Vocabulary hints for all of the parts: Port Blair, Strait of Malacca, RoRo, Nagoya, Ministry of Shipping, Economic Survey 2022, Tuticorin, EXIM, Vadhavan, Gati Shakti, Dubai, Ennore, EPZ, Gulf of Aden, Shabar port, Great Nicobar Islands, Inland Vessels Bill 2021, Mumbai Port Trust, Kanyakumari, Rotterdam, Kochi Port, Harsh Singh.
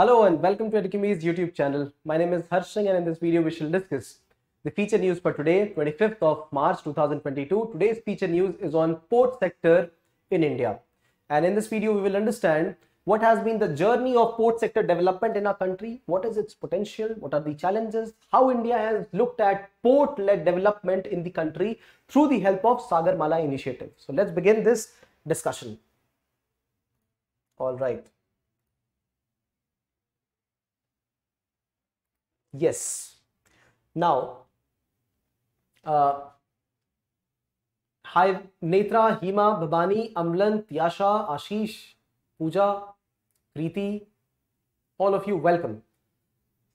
Hello and welcome to Edukemy's YouTube channel. My name is Harsh Singh and in this video we shall discuss the feature news for today, 25th of March 2022. Today's feature news is on port sector in India. And in this video we will understand what has been the journey of port sector development in our country, what is its potential, what are the challenges, how India has looked at port-led development in the country through the help of Sagarmala initiative. So let's begin this discussion. All right. Yes. Now, hi Netra, Hima, Babani, Amlan, Tiyasha, Ashish, Pooja, Kriti, all of you welcome.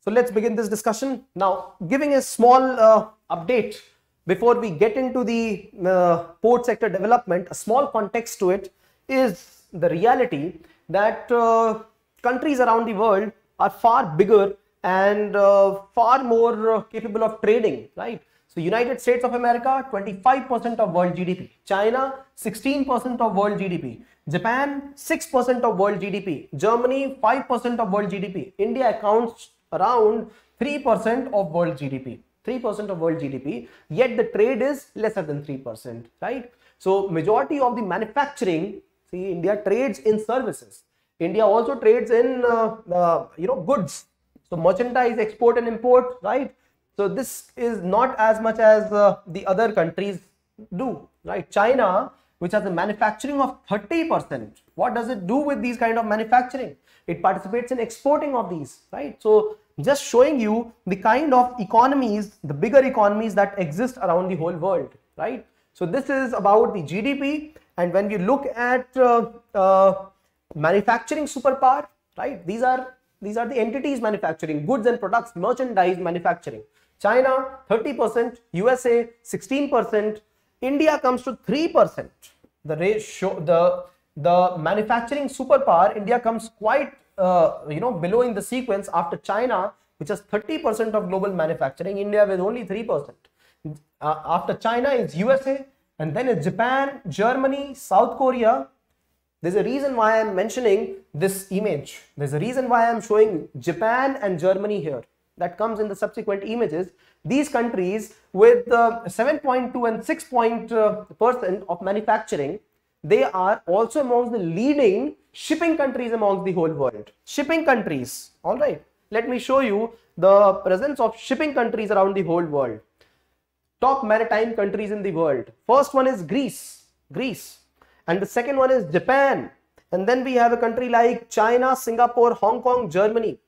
So let's begin this discussion. Now, giving a small update before we get into the port sector development, a small context to it is the reality that countries around the world are far bigger and far more capable of trading, right? So United States of America, 25% of world GDP, China, 16% of world GDP, Japan, 6% of world GDP, Germany, 5% of world GDP, India accounts around 3% of world GDP, 3% of world GDP, yet the trade is lesser than 3%, right? So majority of the manufacturing, see, India trades in services. India also trades in, goods. So merchandise, export and import, right? So this is not as much as the other countries do, right? China, which has a manufacturing of 30%, what does it do with these kind of manufacturing? It participates in exporting of these, right? So just showing you the kind of economies, the bigger economies that exist around the whole world, right? So this is about the GDP, and when we look at manufacturing superpower, right? These are the entities manufacturing goods and products, merchandise manufacturing. China, 30%, USA, 16%, India comes to 3%. The ratio, the manufacturing superpower, India comes quite, below in the sequence after China, which has 30% of global manufacturing, India with only 3%. After China is USA, and then is Japan, Germany, South Korea. There's a reason why I'm mentioning this image. There's a reason why I'm showing Japan and Germany here. That comes in the subsequent images. These countries with 7.2 and 6% of manufacturing, they are also amongst the leading shipping countries amongst the whole world. Shipping countries, all right. Let me show you the presence of shipping countries around the whole world. Top maritime countries in the world. First one is Greece. Greece. And the second one is Japan, and then we have a country like China, Singapore, Hong Kong, Germany.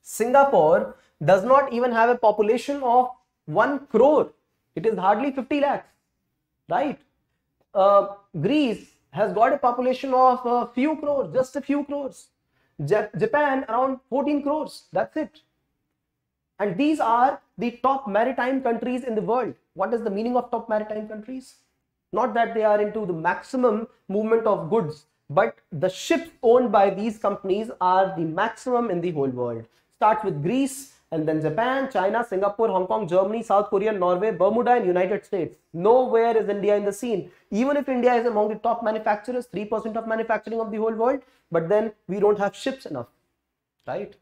Singapore does not even have a population of 1 crore. It is hardly 50 lakhs, right? Greece has got a population of a few crores, just a few crores. Japan around 14 crores, that's it. And these are the top maritime countries in the world. What is the meaning of top maritime countries? Not that they are into the maximum movement of goods, but the ships owned by these companies are the maximum in the whole world. Starts with Greece and then Japan, China, Singapore, Hong Kong, Germany, South Korea, Norway, Bermuda and United States. Nowhere is India in the scene. Even if India is among the top manufacturers, 3% of manufacturing of the whole world, but then we don't have ships enough, right?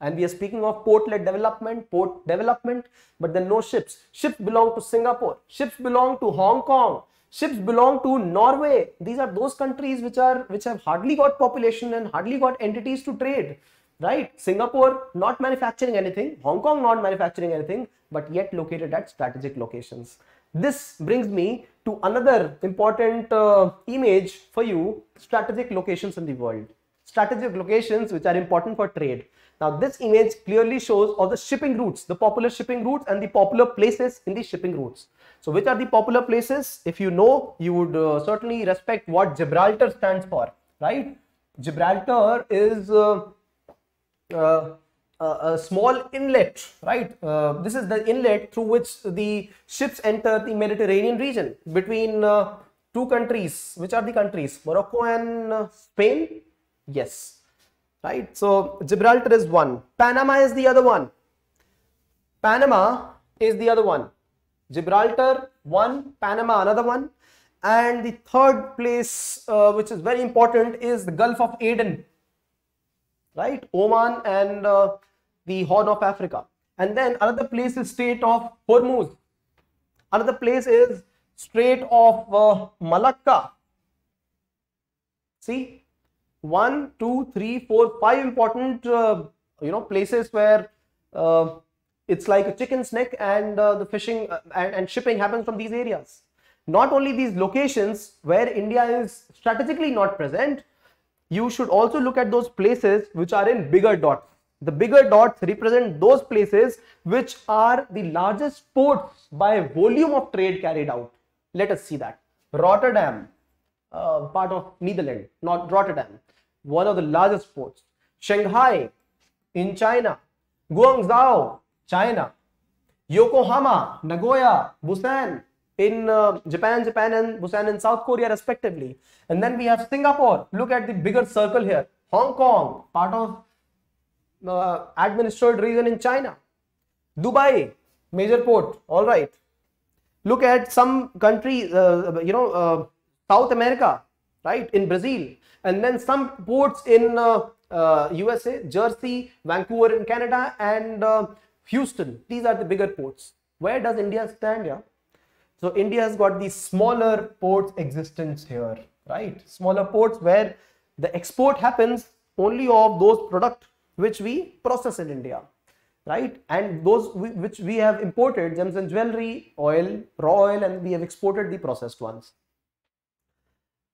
And we are speaking of port-led development, port development, but then no ships. Ships belong to Singapore, ships belong to Hong Kong, ships belong to Norway. These are those countries which have hardly got population and hardly got entities to trade, right? Singapore not manufacturing anything, Hong Kong not manufacturing anything, but yet located at strategic locations. This brings me to another important image for you, strategic locations in the world. Strategic locations which are important for trade. Now this image clearly shows all the shipping routes, the popular shipping routes and the popular places in the shipping routes. So which are the popular places? If you know, you would certainly respect what Gibraltar stands for, right? Gibraltar is a small inlet, right? This is the inlet through which the ships enter the Mediterranean region between two countries. Which are the countries? Morocco and Spain? Yes. Right, so Gibraltar is one, Panama is the other one, Panama is the other one, Gibraltar one, Panama another one, and the third place which is very important is the Gulf of Aden, right? Oman and the Horn of Africa. And then another place is Strait of Hormuz. Another place is Strait of Malacca. See, 1, 2, 3, 4, 5 important, you know, places where it's like a chicken's neck, and the fishing and shipping happens from these areas. Not only these locations where India is strategically not present, you should also look at those places which are in bigger dots. The bigger dots represent those places which are the largest ports by volume of trade carried out. Let us see that. Rotterdam, part of Netherlands, not Rotterdam, one of the largest ports. Shanghai in China, Guangzhou, China, Yokohama, Nagoya, Busan in Japan and Busan in South Korea respectively. And then we have Singapore. Look at the bigger circle here. Hong Kong, part of administered region in China. Dubai, major port. All right. Look at some countries, you know, South America, right, in Brazil. And then some ports in USA, Jersey, Vancouver in Canada, and Houston. These are the bigger ports. Where does India stand here? So India has got the smaller ports existence here, right? Smaller ports where the export happens only of those products which we process in India, right? And those which we have imported, gems and jewelry, oil, raw oil, and we have exported the processed ones.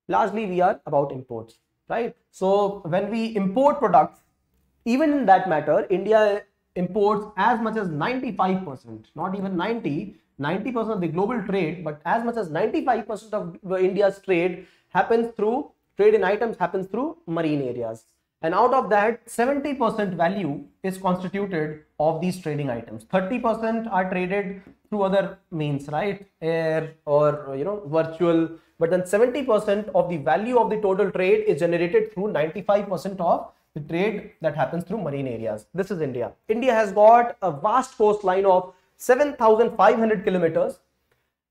Largely, we are about imports, right? So when we import products, even in that matter, India imports as much as 95%, not even 90, 90% of the global trade, but as much as 95% of India's trade happens through, trade in items happens through marine areas. And out of that, 70% value is constituted of these trading items. 30% are traded through other means, right? Air or, you know, virtual. But then 70% of the value of the total trade is generated through 95% of the trade that happens through marine areas. This is India. India has got a vast coastline of 7,500 kilometers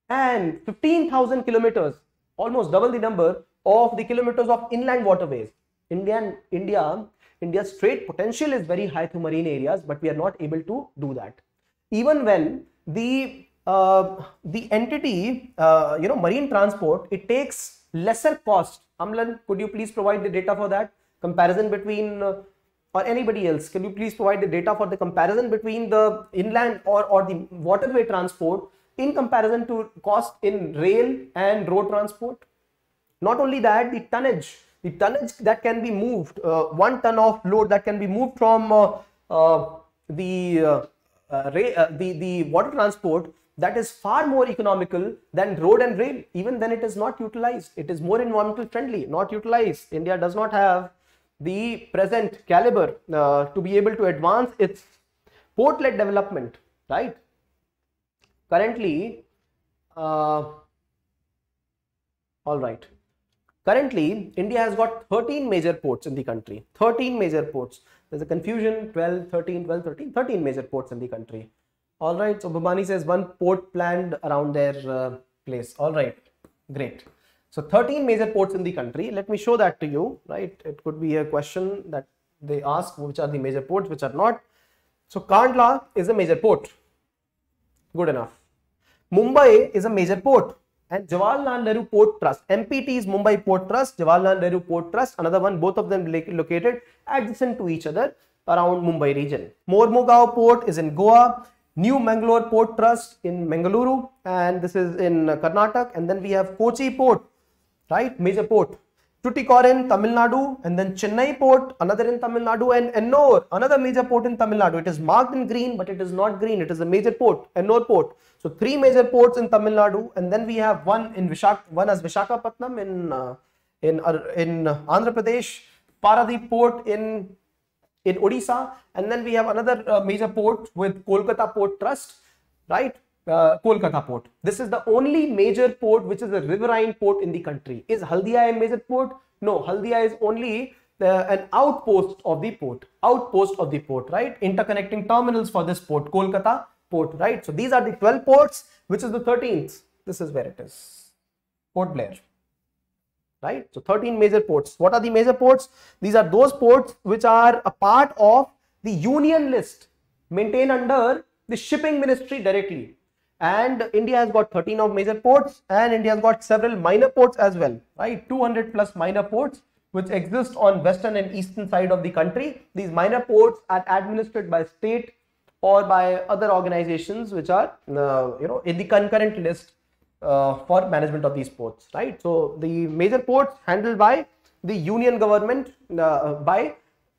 and 15,000 kilometers, almost double the number of the kilometers of inland waterways. India's trade potential is very high through marine areas, but we are not able to do that. Even when the entity, you know, marine transport, it takes lesser cost. Amlan, could you please provide the data for that? Comparison between, or anybody else, can you please provide the data for the comparison between the inland or the waterway transport in comparison to cost in rail and road transport? Not only that, the tonnage. The tonnage that can be moved, 1 ton of load that can be moved from the water transport, that is far more economical than road and rail. Even then it is not utilized. It is more environmental friendly, not utilized. India does not have the present caliber to be able to advance its port-led development, right? Currently, India has got 13 major ports in the country, 13 major ports. There's a confusion, 13 major ports in the country. All right, so Bhumani says one port planned around their place. All right, great. So 13 major ports in the country. Let me show that to you, right? It could be a question that they ask, which are the major ports, which are not. So Kandla is a major port. Good enough. Mumbai is a major port. And Jawaharlal Nehru Port Trust, MPT's Mumbai Port Trust, Jawaharlal Nehru Port Trust, another one, both of them located adjacent to each other around Mumbai region. Mormugao Port is in Goa, New Mangalore Port Trust in Mangaluru, and this is in Karnataka. And then we have Kochi Port, right, major port. Tuticorin, Tamil Nadu, and then Chennai port, another in Tamil Nadu, and Ennore, another major port in Tamil Nadu. It is marked in green, but it is not green. It is a major port, Ennore port. So 3 major ports in Tamil Nadu, and then we have one as Vishakhapatnam in Andhra Pradesh, Paradip port in Odisha, and then we have another major port with Kolkata Port Trust, right? Kolkata Port. This is the only major port which is a riverine port in the country. Is Haldia a major port? No, Haldia is only an outpost of the port. Outpost of the port, right? Interconnecting terminals for this port, Kolkata Port, right? So these are the 12 ports, which is the 13th. This is where it is. Port Blair, right? So 13 major ports. What are the major ports? These are those ports which are a part of the union list maintained under the shipping ministry directly. And India has got 13 of major ports, and India has got several minor ports as well, right? 200 plus minor ports which exist on western and eastern side of the country. These minor ports are administered by state or by other organizations which are, you know, in the concurrent list for management of these ports, right? So the major ports handled by the union government,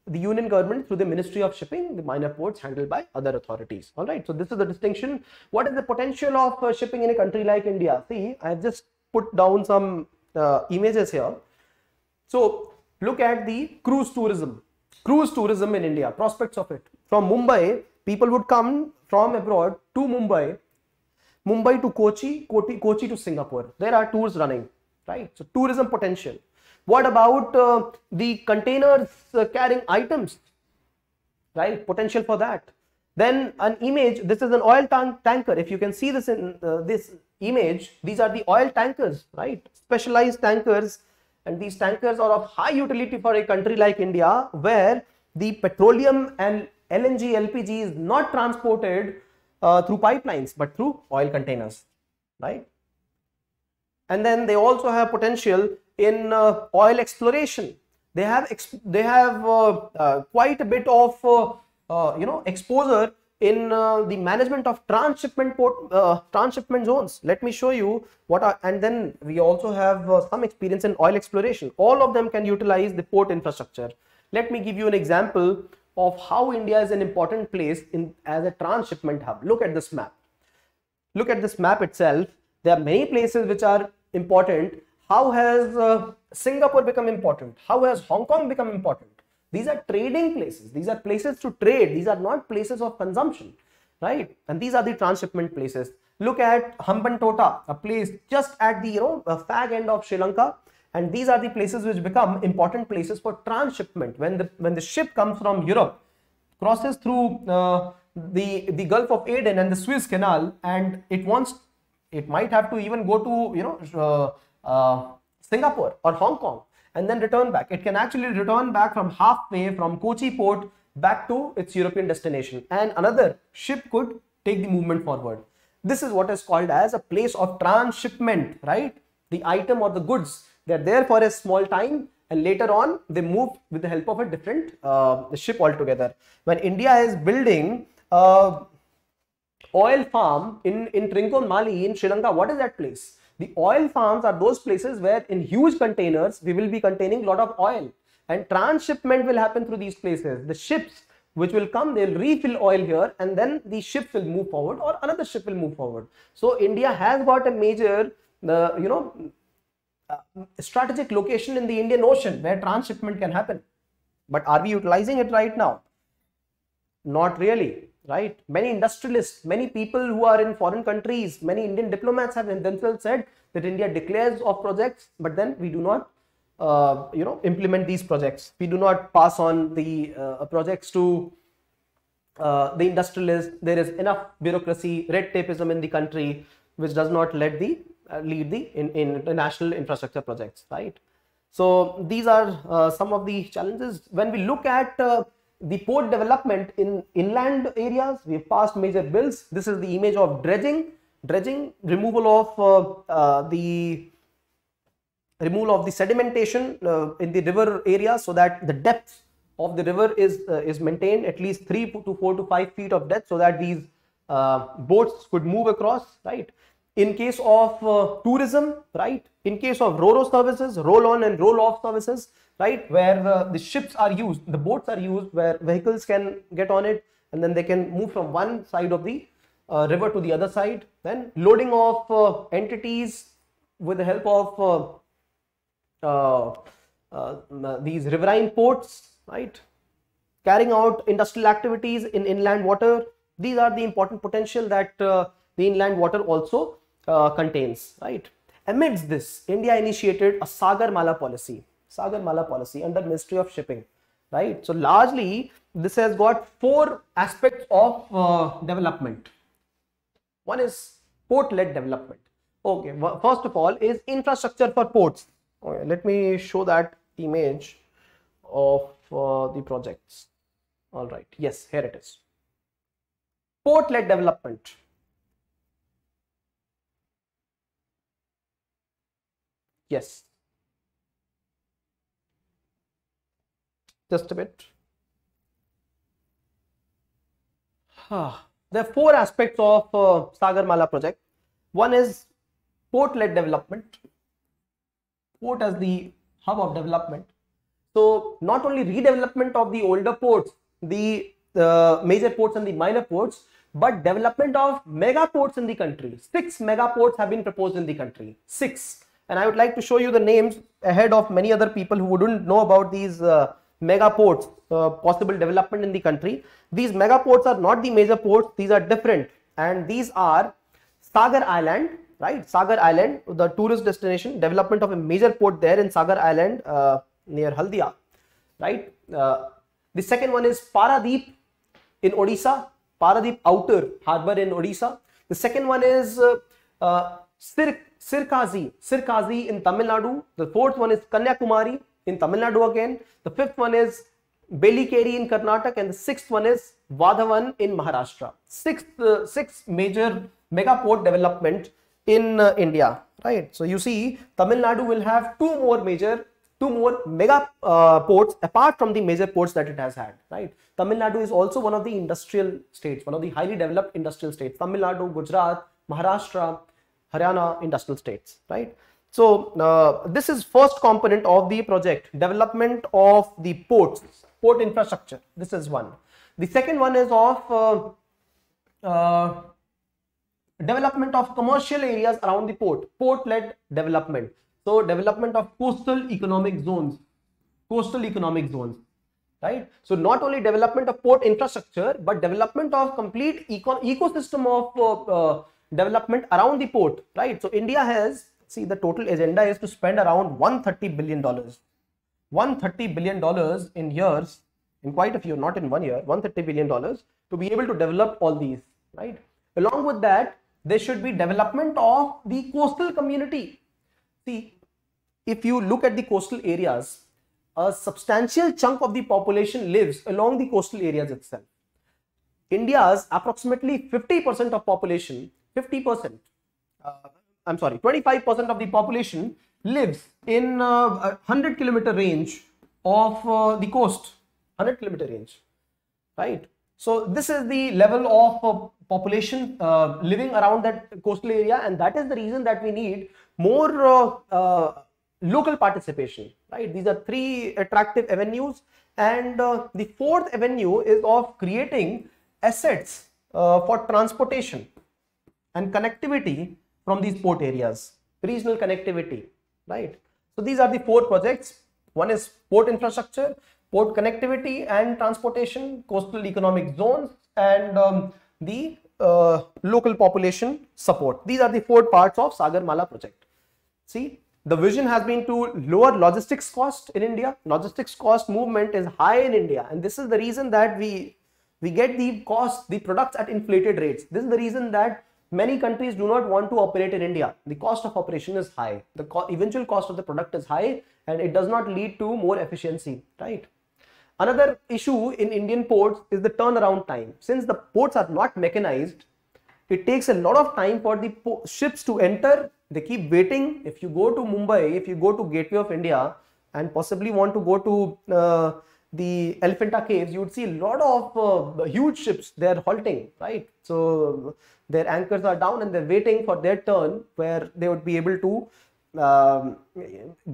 through the Ministry of Shipping, the minor ports handled by other authorities. All right. So this is the distinction. What is the potential of shipping in a country like India? See, I have just put down some images here. So look at the cruise tourism in India, prospects of it. From Mumbai, people would come from abroad to Mumbai, Mumbai to Kochi, Kochi to Singapore. There are tours running, right? So tourism potential. What about the containers carrying items, right? Potential for that. Then an image, this is an oil tanker. If you can see this in this image, these are the oil tankers, right? Specialized tankers, and these tankers are of high utility for a country like India, where the petroleum and LNG, LPG is not transported through pipelines, but through oil containers, right? And then they also have potential in oil exploration. They have quite a bit of you know, exposure in the management of transshipment port, transshipment zones. Let me show you what are, and then we also have some experience in oil exploration. All of them can utilize the port infrastructure. Let me give you an example of how India is an important place in as a transshipment hub. Look at this map. Look at this map itself. There are many places which are important. How has Singapore become important? How has Hong Kong become important? These are trading places. These are places to trade. These are not places of consumption, right? And these are the transshipment places. Look at Hambantota, a place just at the, you know, fag end of Sri Lanka. And these are the places which become important places for transshipment. When the ship comes from Europe, crosses through the Gulf of Aden and the Suez Canal, and it might have to even go to, you know, Singapore or Hong Kong and then return back. It can actually return back from halfway from Kochi port back to its European destination, and another ship could take the movement forward. This is what is called as a place of transshipment, right? The item or the goods, they are there for a small time and later on they move with the help of a different ship altogether. When India is building an oil farm in Trincomalee in Sri Lanka, what is that place? The oil farms are those places where in huge containers we will be containing a lot of oil, and transshipment will happen through these places. The ships which will come, they'll refill oil here, and then the ships will move forward or another ship will move forward. So India has got a major, you know, strategic location in the Indian Ocean where transshipment can happen. But are we utilizing it right now? Not really, right? Many industrialists, many people who are in foreign countries, many Indian diplomats have themselves said that India declares of projects, but then we do not you know, implement these projects. We do not pass on the projects to the industrialists. There is enough bureaucracy, red tapeism in the country, which does not let the lead the international infrastructure projects, right? So these are some of the challenges. When we look at the port development in inland areas, we have passed major bills. This is the image of dredging, removal of the sedimentation in the river area, so that the depth of the river is maintained, at least 3 to 4 to 5 feet of depth, so that these boats could move across, right? In case of tourism, right? In case of RoRo services, roll on and roll off services, right? Where the ships are used, the boats are used, where vehicles can get on it and then they can move from one side of the river to the other side. Then loading of entities with the help of these riverine ports, right? Carrying out industrial activities in inland water. These are the important potential that the inland water also contains, right? Amidst this, India initiated a Sagarmala policy, under Ministry of Shipping, right? So largely this has got 4 aspects of development. One is port-led development. Okay, first of all is infrastructure for ports. Let me show that image of the projects. All right, yes, here it is. Port-led development. Yes. Just a bit. There are four aspects of Sagarmala project. One is port-led development. Port as the hub of development. So not only redevelopment of the older ports, the major ports and the minor ports, but development of mega ports in the country. 6 mega ports have been proposed in the country. 6. And I would like to show you the names ahead of many other people who wouldn't know about these mega ports, possible development in the country. These mega ports are not the major ports, these are different. And these are Sagar Island, right? Sagar Island, the tourist destination, development of a major port there in Sagar Island near Haldia, right? The second one is Paradip in Odisha, Paradip Outer Harbour in Odisha. The second one is Sirkazi in Tamil Nadu. The fourth one is Kanyakumari in Tamil Nadu again. The fifth one is Bellikere in Karnataka, and the sixth one is Vadhavan in Maharashtra. Six major mega port development in India, right? So you see, Tamil Nadu will have two more mega ports apart from the major ports that it has had, right? Tamil Nadu is also one of the industrial states, one of the highly developed industrial states. Tamil Nadu, Gujarat, Maharashtra, Haryana, industrial states, right? So this is first component of the project, development of the ports, port infrastructure. This is one. The second one is of development of commercial areas around the port, port-led development. So development of coastal economic zones, right? So not only development of port infrastructure, but development of complete ecosystem of development around the port, right? So India has, see, the total agenda is to spend around $130 billion, $130 billion in years, in quite a few, not in 1 year, $130 billion to be able to develop all these, right? Along with that, there should be development of the coastal community. See, if you look at the coastal areas, a substantial chunk of the population lives along the coastal areas itself. India's approximately 50% of population, 25% of the population lives in a 100-kilometer range of the coast, 100-kilometer range, right? So this is the level of population living around that coastal area, and that is the reason that we need more local participation, right? These are three attractive avenues, and the fourth avenue is of creating assets for transportation and connectivity from these port areas, regional connectivity, right? So these are the four projects. One is port infrastructure, port connectivity and transportation, coastal economic zones, and the local population support. These are the four parts of Sagarmala project. See, the vision has been to lower logistics cost in India. Logistics cost movement is high in India, and this is the reason that we get the cost, the products at inflated rates. This is the reason that many countries do not want to operate in India. The cost of operation is high. The eventual cost of the product is high, and it does not lead to more efficiency, right? Another issue in Indian ports is the turnaround time. Since the ports are not mechanized, it takes a lot of time for the ships to enter. They keep waiting. If you go to Mumbai, if you go to Gateway of India and possibly want to go to the Elephanta Caves, you would see a lot of huge ships. They are halting, right? So their anchors are down and they're waiting for their turn where they would be able to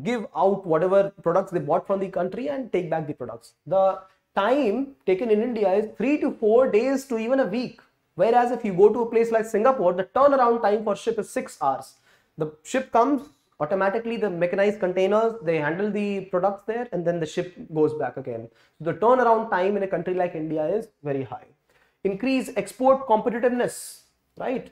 give out whatever products they bought from the country and take back the products. The time taken in India is 3 to 4 days to even a week. Whereas if you go to a place like Singapore, the turnaround time for ship is 6 hours. The ship comes, automatically the mechanized containers, they handle the products there, and then the ship goes back again. The turnaround time in a country like India is very high. Increase export competitiveness, right,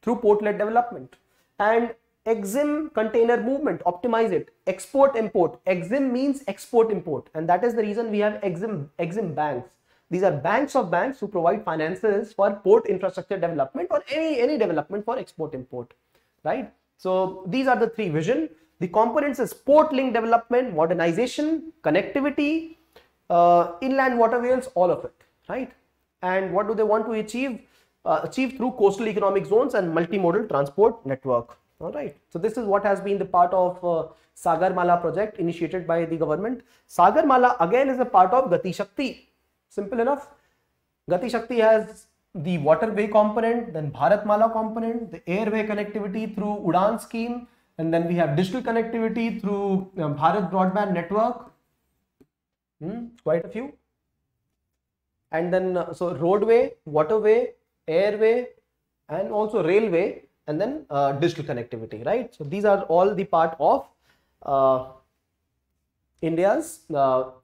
through port-led development. And EXIM container movement, optimize it. Export import. EXIM means export import, and that is the reason we have EXIM banks. These are banks of banks who provide finances for port infrastructure development or any development for export import, right? So these are the three vision. The components is port link development, modernization, connectivity, inland waterways, all of it, right? And what do they want to achieve? Achieved through coastal economic zones and multimodal transport network. All right. So this is what has been the part of Sagarmala project initiated by the government. Sagarmala again is a part of Gati Shakti. Simple enough. Gati Shakti has the waterway component, then Bharatmala component, the airway connectivity through Udan scheme, and then we have digital connectivity through Bharat broadband network. Quite a few. And then so roadway, waterway, airway, and also railway, and then digital connectivity, right? So these are all the part of India's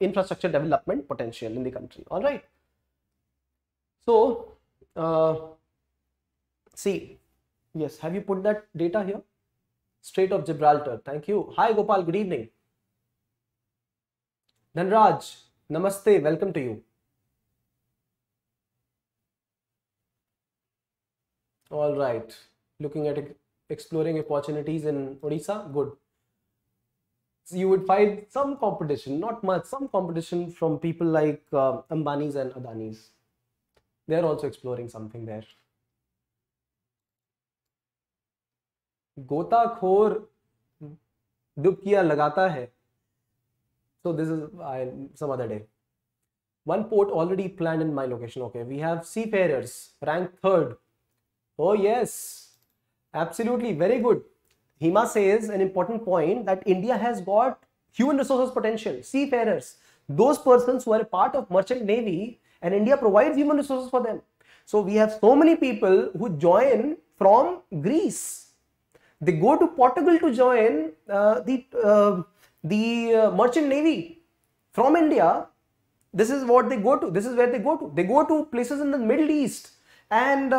infrastructure development potential in the country. All right. So see, yes, have you put that data here? Strait of Gibraltar. Thank you. Hi Gopal, good evening. Dhanraj, namaste, welcome to you. All right, looking at exploring opportunities in Odisha, good. So you would find some competition, not much, some competition from people like Ambanis and Adanis. They are also exploring something there. Gotakhor dubkiya lagata hai. So this is some other day. One port already planned in my location. Okay, we have seafarers, ranked 3rd. Oh yes, absolutely, very good. Hima says an important point that India has got human resources potential, seafarers, those persons who are a part of merchant navy, and India provides human resources for them. So we have so many people who join from Greece. They go to Portugal to join the merchant navy from India. This is what they go to. This is where they go to. They go to places in the Middle East. And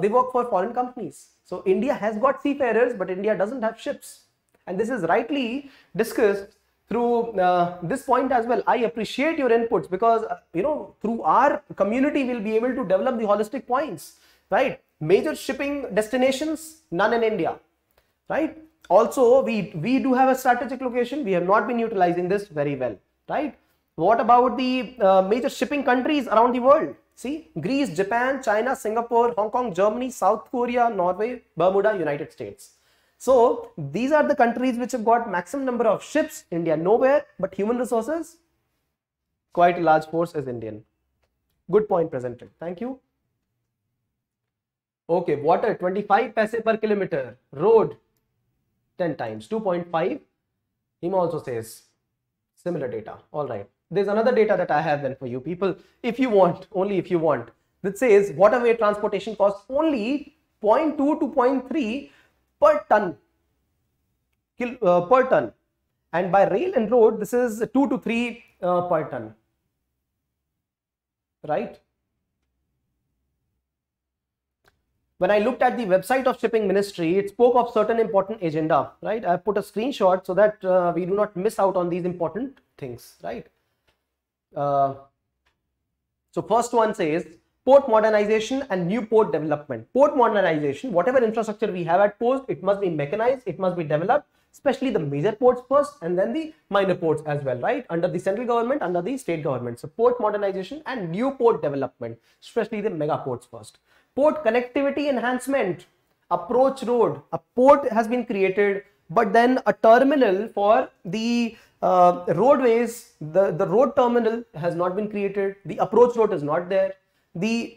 they work for foreign companies. So India has got seafarers, but India doesn't have ships. And this is rightly discussed through this point as well. I appreciate your inputs because, you know, through our community, we'll be able to develop the holistic points, right? Major shipping destinations, none in India, right? Also, we do have a strategic location. We have not been utilizing this very well, right? What about the major shipping countries around the world? See, Greece, Japan, China, Singapore, Hong Kong, Germany, South Korea, Norway, Bermuda, United States. So these are the countries which have got maximum number of ships. India nowhere, but human resources, quite a large force is Indian. Good point presented. Thank you. Okay, water 25 paise per kilometer, road 10 times, 2.5. Him also says similar data. All right. There's another data that I have then for you people, if you want, only if you want, that says waterway transportation costs only 0.2 to 0.3 per ton, and by rail and road this is 2 to 3 per ton, right? When I looked at the website of shipping ministry, it spoke of certain important agenda, right? I have put a screenshot so that we do not miss out on these important things, right? So first one says port modernization and new port development. Port modernization, whatever infrastructure we have at ports, it must be mechanized, it must be developed, especially the major ports first and then the minor ports as well, right? Under the central government, under the state government. So port modernization and new port development, especially the mega ports first. Port connectivity enhancement, approach road, a port has been created, but then a terminal for the roadways, the road terminal has not been created, the approach road is not there, the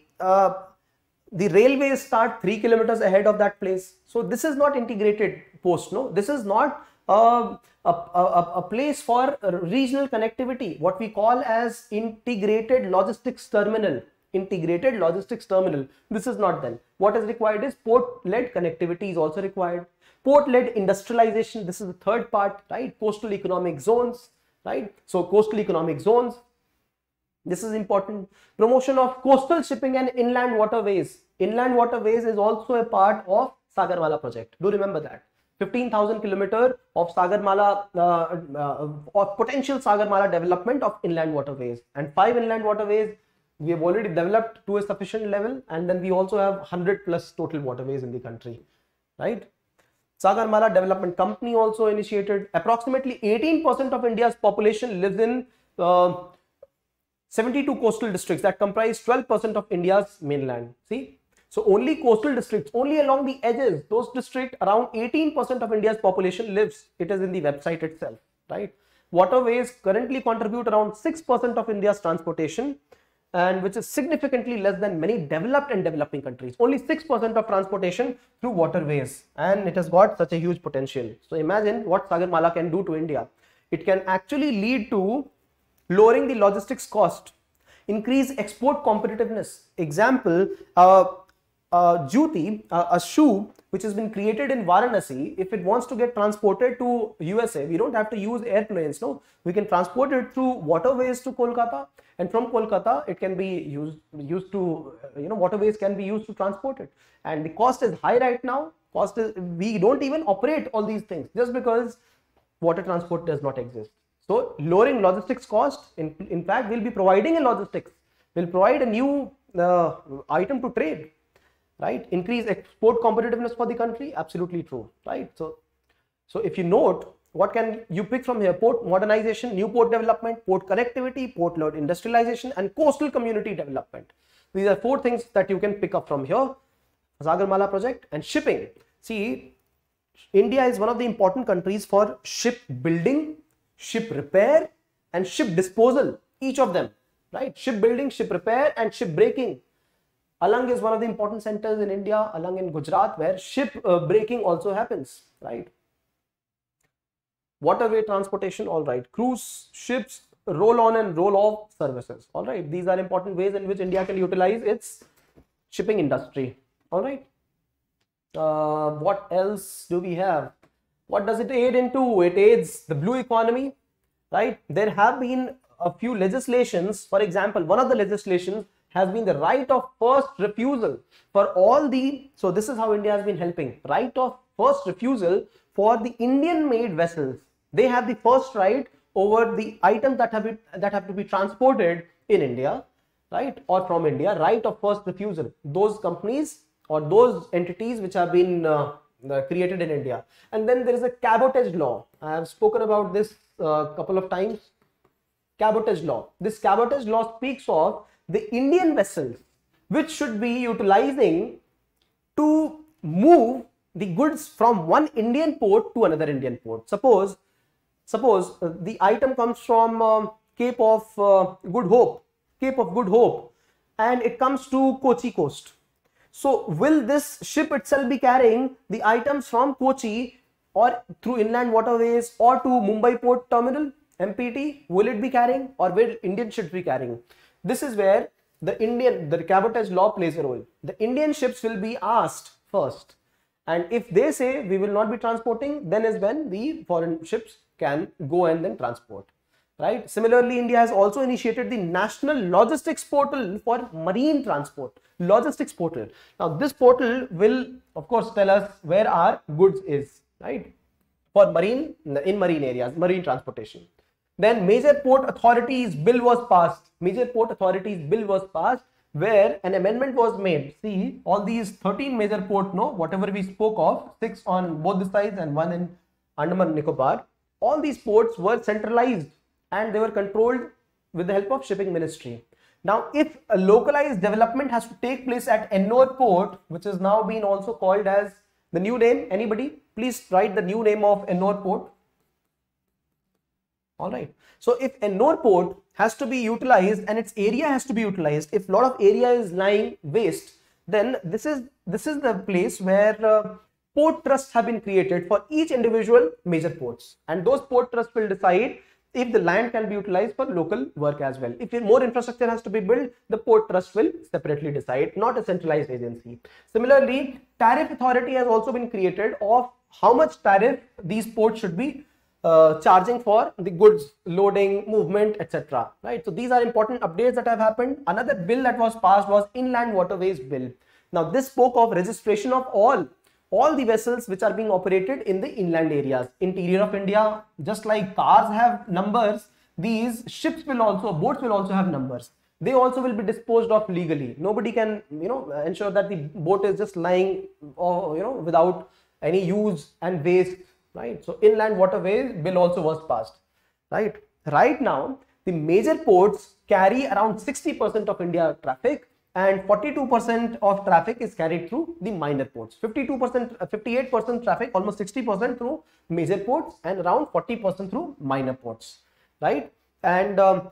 railways start 3 kilometers ahead of that place. So this is not integrated post, no, this is not a place for regional connectivity, what we call as integrated logistics terminal. Integrated logistics terminal, this is not done. What is required is port-led connectivity is also required. Port-led industrialization, this is the third part, right? Coastal economic zones, right? So coastal economic zones, this is important. Promotion of coastal shipping and inland waterways. Inland waterways is also a part of Sagarmala project. Do remember that. 15,000 kilometer of Sagarmala, of potential Sagarmala development of inland waterways, and 5 inland waterways we have already developed to a sufficient level, and then we also have 100+ total waterways in the country, right? Sagarmala Development Company also initiated. Approximately 18% of India's population lives in 72 coastal districts that comprise 12% of India's mainland. See, so only coastal districts, only along the edges, those districts, around 18% of India's population lives. It is in the website itself, right? Waterways currently contribute around 6% of India's transportation, and which is significantly less than many developed and developing countries. Only 6% of transportation through waterways, and it has got such a huge potential. So imagine what Sagarmala can do to India. It can actually lead to lowering the logistics cost, increase export competitiveness. Example, jute, a shoe which has been created in Varanasi, if it wants to get transported to USA, we don't have to use airplanes, no. We can transport it through waterways to Kolkata, and from Kolkata it can be used to, you know, waterways can be used to transport it. And the cost is high right now. Cost is, we don't even operate all these things just because water transport does not exist. So lowering logistics cost, in fact, we'll be providing a logistics, we'll provide a new item to trade. Right, increase export competitiveness for the country, absolutely true, right? So if you note, what can you pick from here? Port modernization, new port development, port connectivity, port load industrialization, and coastal community development. These are four things that you can pick up from here, Sagarmala project. And shipping. See, India is one of the important countries for ship building, ship repair, and ship disposal, each of them, right? Ship building, ship repair, and ship breaking. Alang is one of the important centers in India, Alang in Gujarat, where ship breaking also happens, right? Waterway transportation, all right. Cruise ships, roll on and roll off services, all right. These are important ways in which India can utilize its shipping industry, all right. What else do we have? What does it aid into? It aids the blue economy, right? There have been a few legislations. For example, one of the legislations has been the right of first refusal for all the, so this is how India has been helping, right of first refusal for the Indian made vessels. They have the first right over the items that have to be transported in India, right, or from India, right of first refusal. Those companies or those entities which have been created in India. And then there is a cabotage law. I have spoken about this a couple of times, cabotage law. This cabotage law speaks of the Indian vessels which should be utilizing to move the goods from one Indian port to another Indian port. Suppose the item comes from Cape of Good Hope, and it comes to Kochi coast. So will this ship itself be carrying the items from Kochi or through inland waterways or to Mumbai Port Terminal, MPT? Will it be carrying, or will Indian ships be carrying? This is where the cabotage law plays a role. The Indian ships will be asked first, and if they say we will not be transporting, then is when the foreign ships can go and then transport, right? Similarly, India has also initiated the National Logistics Portal for Marine Transport, Logistics Portal. Now this portal will of course tell us where our goods is, right? For marine, in marine areas, marine transportation. Then Major Port Authorities Bill was passed. Major Port Authorities Bill was passed, where an amendment was made. See, all these 13 major ports, no, whatever we spoke of, 6 on both the sides and 1 in Andaman and Nicobar. All these ports were centralized and they were controlled with the help of Shipping Ministry. Now, if a localized development has to take place at Ennore Port, which is now been also called as the new name, anybody, please write the new name of Ennore Port. All right. So if Ennore Port has to be utilized and its area has to be utilized, if a lot of area is lying waste, then this is the place where port trusts have been created for each individual major ports, and those port trusts will decide if the land can be utilized for local work as well. If more infrastructure has to be built, the port trust will separately decide, not a centralized agency. Similarly, tariff authority has also been created of how much tariff these ports should be charging for the goods, loading, movement, etc. Right. So these are important updates that have happened. Another bill that was passed was Inland Waterways Bill. Now this spoke of registration of all the vessels which are being operated in the inland areas, interior of India. Just like cars have numbers, these ships will also, boats will also have numbers. They also will be disposed of legally. Nobody can, you know, ensure that the boat is just lying, or, you know, without any use and waste, right? So inland waterways bill also was passed, right? Right now, the major ports carry around 60% of India traffic and 42% of traffic is carried through the minor ports. 58% traffic, almost 60% through major ports and around 40% through minor ports, right? And all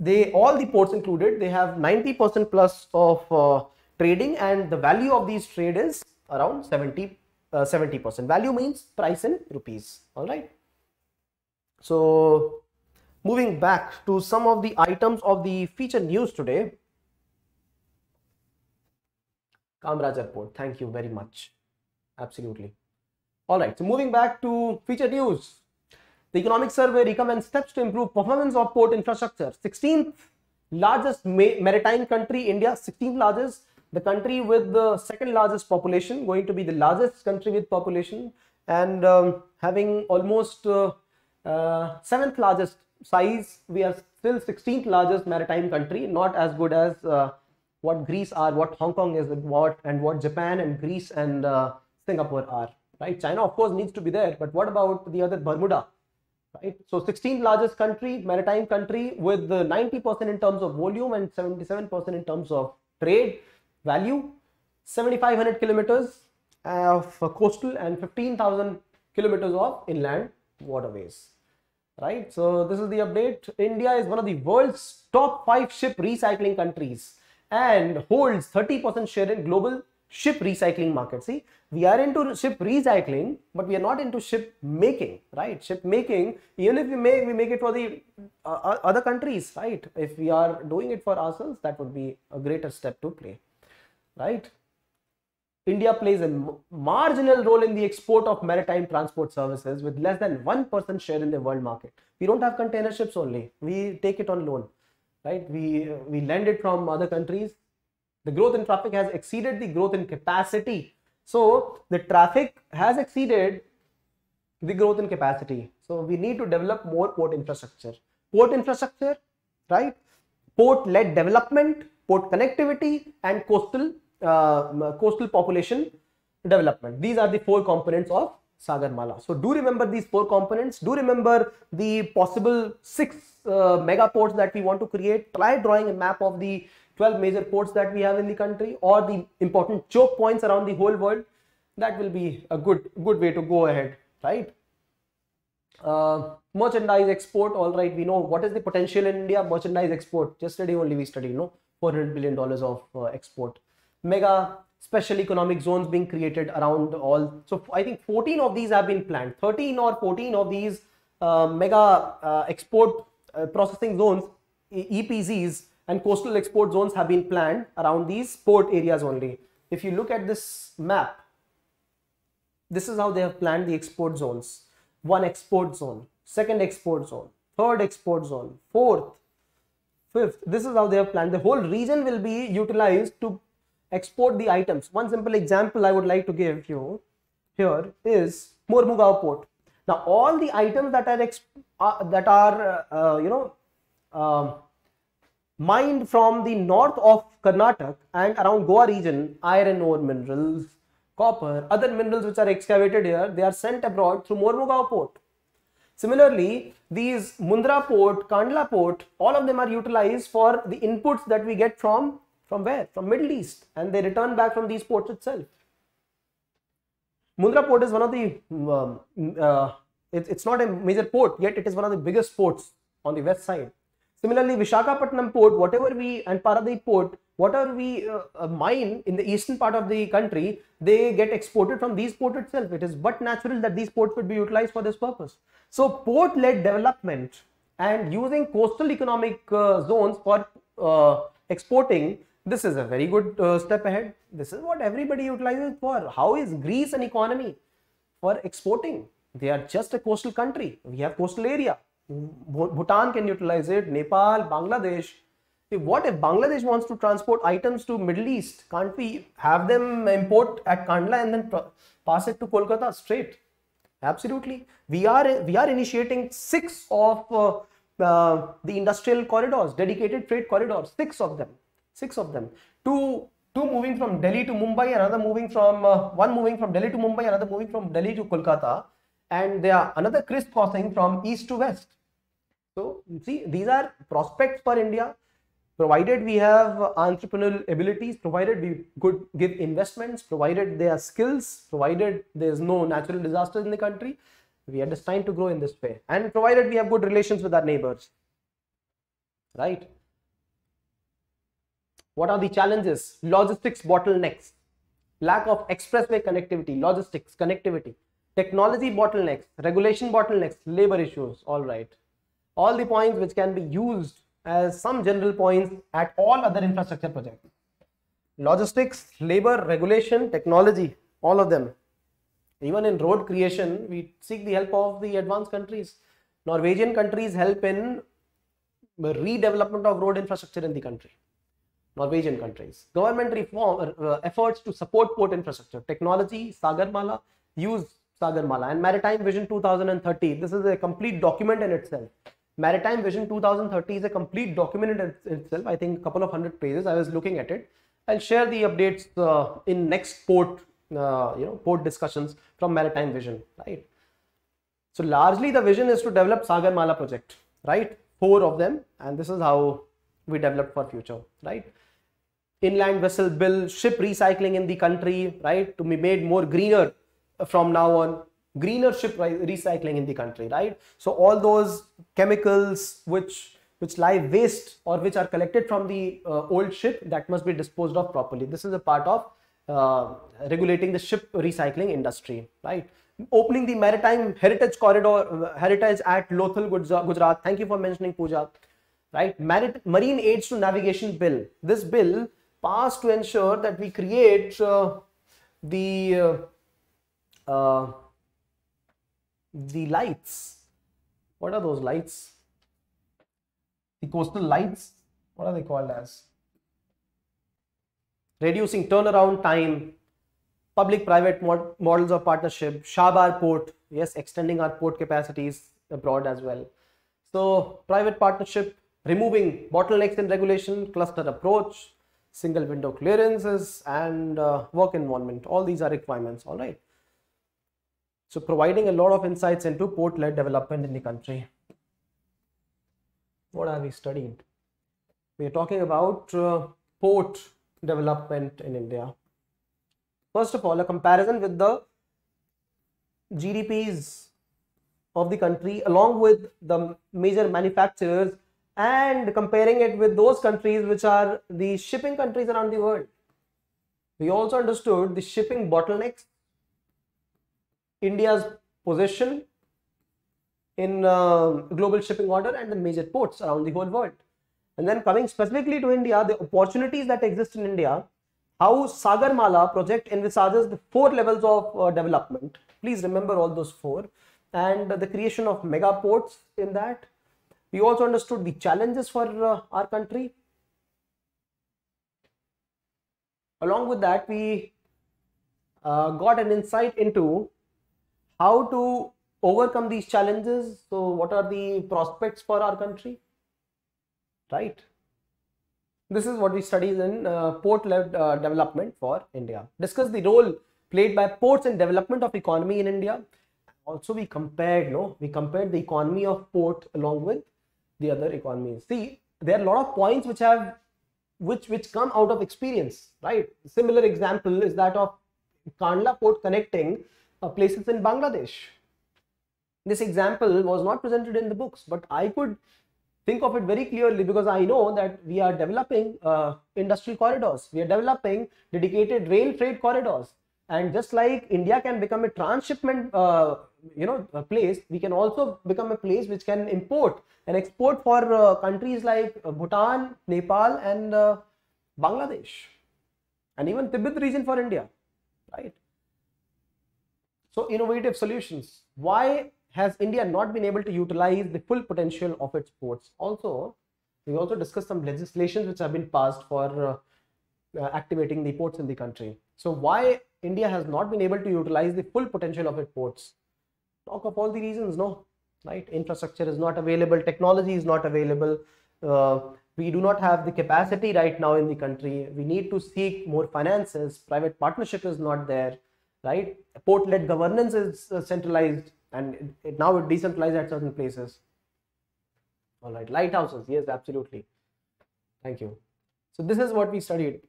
the ports included, they have 90% plus of trading, and the value of these trade is around 70%. Value means price in rupees, all right? So moving back to some of the items of the feature news today. Kamarajar Port, thank you very much. Absolutely. All right, so moving back to feature news. The economic survey recommends steps to improve performance of port infrastructure. 16th largest maritime country, India, 16th largest, the country with the second largest population, going to be the largest country with population, and having almost 7th largest size. We are still 16th largest maritime country, not as good as what Greece are, what Hong Kong is, and what Japan and Greece and Singapore are, right? China, of course, needs to be there, but what about the other Bermuda, right? So 16th largest country, maritime country, with 90% in terms of volume and 77% in terms of trade value, 7,500 kilometers of coastal and 15,000 kilometers of inland waterways, right? So this is the update. India is one of the world's top 5 ship recycling countries and holds 30% share in global ship recycling market. See, we are into ship recycling, but we are not into ship making, right? Ship making, even if we make it for the other countries, right? If we are doing it for ourselves, that would be a greater step to play, right? India plays a marginal role in the export of maritime transport services with less than 1% share in the world market. We don't have container ships only. We take it on loan, right? We lend it from other countries. The growth in traffic has exceeded the growth in capacity. So the traffic has exceeded the growth in capacity. So we need to develop more port infrastructure. Port infrastructure, right? Port-led development, port connectivity, and coastal population development. These are the 4 components of Sagarmala. So do remember these 4 components. Do remember the possible 6 mega ports that we want to create. Try drawing a map of the 12 major ports that we have in the country, or the important choke points around the whole world. That will be a good way to go ahead, right? Merchandise export, all right, we know what is the potential in India. Merchandise export, just today only we studied, you know, $400 billion of export. Mega special economic zones being created around all. So I think 14 of these have been planned. 13 or 14 of these mega export processing zones, EPZs, and coastal export zones have been planned around these port areas only. If you look at this map, this is how they have planned the export zones. 1 export zone, 2nd export zone, 3rd export zone, 4th, 5th. This is how they have planned. The whole region will be utilized to export the items. One simple example I would like to give you here is Mormugao Port. Now, all the items that are mined from the north of Karnataka and around Goa region, iron ore minerals, copper, other minerals which are excavated here, they are sent abroad through Mormugao Port. Similarly, these Mundra Port, Kandla Port, all of them are utilized for the inputs that we get from where? From Middle East, and they return back from these ports itself. Mundra Port is one of the, it's not a major port, yet it is one of the biggest ports on the west side. Similarly, Vishakhapatnam Port, and Paradip Port, whatever we mine in the eastern part of the country, they get exported from these ports itself. It is but natural that these ports would be utilized for this purpose. So port-led development and using coastal economic zones for exporting, this is a very good step ahead. This is what everybody utilizes for. How is Greece an economy for exporting? They are just a coastal country. We have coastal area. Bhutan can utilize it, Nepal, Bangladesh. What if Bangladesh wants to transport items to Middle East? Can't we have them import at Kandla and then pass it to Kolkata straight? Absolutely. We are initiating 6 of the industrial corridors, dedicated trade corridors, 6 of them, 6 of them, to two moving from Delhi to Mumbai, another moving from one moving from Delhi to Mumbai, another moving from Delhi to Kolkata, and there are another crisscrossing from east to west. So see, these are prospects for India, provided we have entrepreneurial abilities, provided we could give investments, provided there are skills, provided there is no natural disasters in the country. We are destined to grow in this way, and provided we have good relations with our neighbors, right? What are the challenges? Logistics bottlenecks, lack of expressway connectivity, logistics connectivity, technology bottlenecks, regulation bottlenecks, labor issues. All right, all the points which can be used as some general points at all other infrastructure projects. Logistics, labor, regulation, technology, all of them. Even in road creation, we seek the help of the advanced countries. Norwegian countries help in redevelopment of road infrastructure in the country. Norwegian countries. Government reform efforts to support port infrastructure. Technology, Sagarmala, use Sagarmala, and Maritime Vision 2030. This is a complete document in itself. Maritime Vision 2030 is a complete document in itself. I think a couple of 100 pages. I was looking at it. I'll share the updates in next port discussions from Maritime Vision, right? So largely the vision is to develop Sagarmala project, right? 4 of them, and this is how we develop for future, right? Inland vessel bill, ship recycling in the country, right? To be made more greener from now on, greener ship recycling in the country, right? So all those chemicals which lie waste or which are collected from the old ship, that must be disposed of properly. This is a part of regulating the ship recycling industry, right? Opening the maritime heritage corridor, heritage at Lothal, Gujarat. Thank you for mentioning, Pooja. Right? Marine aids to navigation bill. This bill passed to ensure that we create the lights. What are those lights? The coastal lights. What are they called as? Reducing turnaround time, public-private models of partnership, Shabar Port, yes, extending our port capacities abroad as well. So, private partnership, removing bottlenecks in regulation, cluster approach, single window clearances, and work environment. All these are requirements, all right. So, providing a lot of insights into port-led development in the country. What are we studying? We are talking about port development in India. First of all, a comparison with the GDPs of the country along with the major manufacturers, and comparing it with those countries which are the shipping countries around the world. We also understood the shipping bottlenecks, India's position in global shipping order, and the major ports around the whole world. And then coming specifically to India, the opportunities that exist in India, how Sagarmala project envisages the 4 levels of development. Please remember all those 4, and the creation of mega ports in that. We also understood the challenges for our country. Along with that, we got an insight into how to overcome these challenges. So what are the prospects for our country? Right. This is what we studied in port-led development for India. Discuss the role played by ports in development of economy in India. Also, we compared the economy of port along with the other economies. See, there are a lot of points which come out of experience, right? A similar example is that of Kandla port connecting places in Bangladesh. This example was not presented in the books, but I could think of it very clearly because I know that we are developing industrial corridors. We are developing dedicated rail freight corridors. And just like India can become a transshipment, a place, we can also become a place which can import and export for countries like Bhutan, Nepal, and Bangladesh, and even Tibet region for India, right? So innovative solutions. Why has India not been able to utilize the full potential of its ports? Also, we also discussed some legislations which have been passed for activating the ports in the country. So why India has not been able to utilize the full potential of its ports? Talk of all the reasons, no, right? Infrastructure is not available, technology is not available, We do not have the capacity right now in the country. We need to seek more finances. Private partnership is not there, right? Port-led governance is centralized, and now it decentralized at certain places. All right, lighthouses, yes, absolutely. Thank you. So this is what we studied.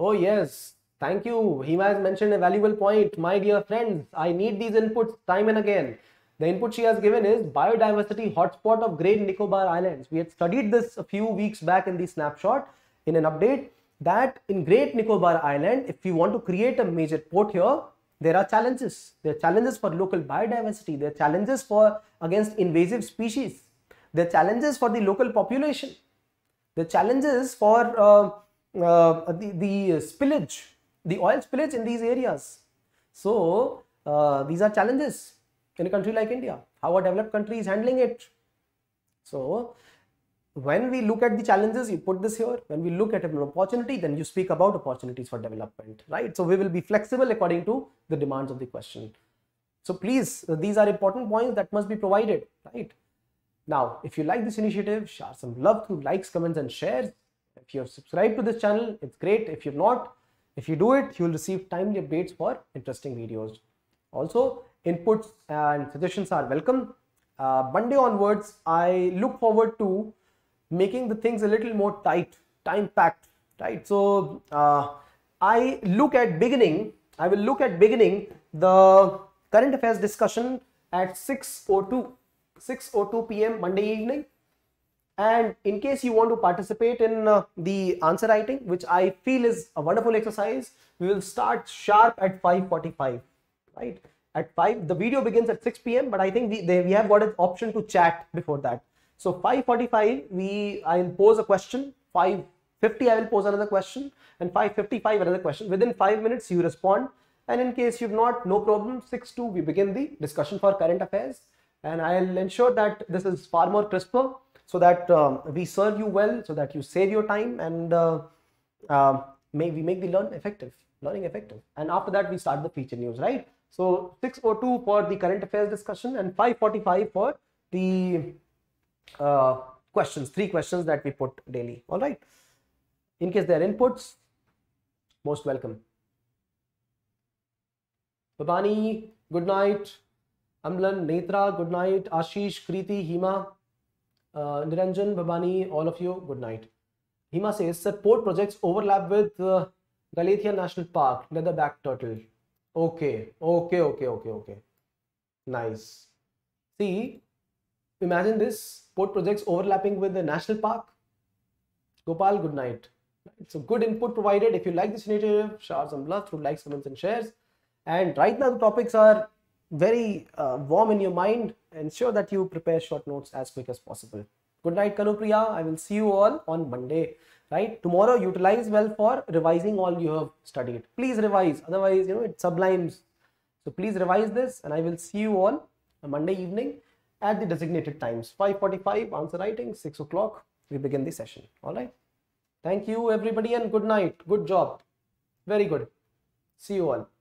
Oh yes, thank you. Hema has mentioned a valuable point. My dear friends, I need these inputs time and again. The input she has given is biodiversity hotspot of Great Nicobar Islands. We had studied this a few weeks back in the snapshot in an update that in Great Nicobar Island, if we want to create a major port here, there are challenges. There are challenges for local biodiversity. There are challenges for against invasive species. There are challenges for the local population. There are challenges for the spillage, the oil spillage in these areas. So these are challenges. In a country like India, how a developed country is handling it. So when we look at the challenges, you put this here. When we look at an opportunity, then you speak about opportunities for development, right? So we will be flexible according to the demands of the question. So please, these are important points that must be provided, right? Now, if you like this initiative, share some love through likes, comments, and shares. If you have subscribed to this channel, it's great. If you've not, if you do it, you'll receive timely updates for interesting videos. Also, inputs and suggestions are welcome. Monday onwards, I look forward to making the things a little more tight, time-packed, right? So I will look at beginning the current affairs discussion at 6:02 p.m. Monday evening. And in case you want to participate in the answer writing, which I feel is a wonderful exercise, we will start sharp at 5:45, right? At 5, the video begins at 6 p.m. but I think we have got an option to chat before that. So 5:45 I will pose a question, 5:50 I will pose another question, and 5:55 another question. Within 5 minutes you respond, and in case you've not, no problem. 6:02 we begin the discussion for current affairs, and I'll ensure that this is far more crisper so that we serve you well, so that you save your time, and we make the learning effective. And after that we start the feature news, right? So 6:02 for the current affairs discussion, and 5:45 for the questions, 3 questions that we put daily. All right. In case there are inputs, most welcome. Babani, good night. Amlan, Netra, good night. Ashish, Kriti, Hima, Niranjan, Babani, all of you, good night. Hima says, sir, port projects overlap with Galathea National Park, leatherback turtle. Okay. Nice. See, imagine this, port projects overlapping with the national park. Gopal, good night. So good input provided. If you like this initiative, share some love through likes, comments, and shares. And right now the topics are very warm in your mind. Ensure that you prepare short notes as quick as possible. Good night, Kanupriya. I will see you all on Monday. Right, tomorrow utilize well for revising all you have studied. Please revise, otherwise it sublimes. So please revise this, and I will see you all on Monday evening at the designated times. 5:45 answer writing, 6 o'clock we begin the session. All right, thank you everybody, and good night. Good job, very good. See you all.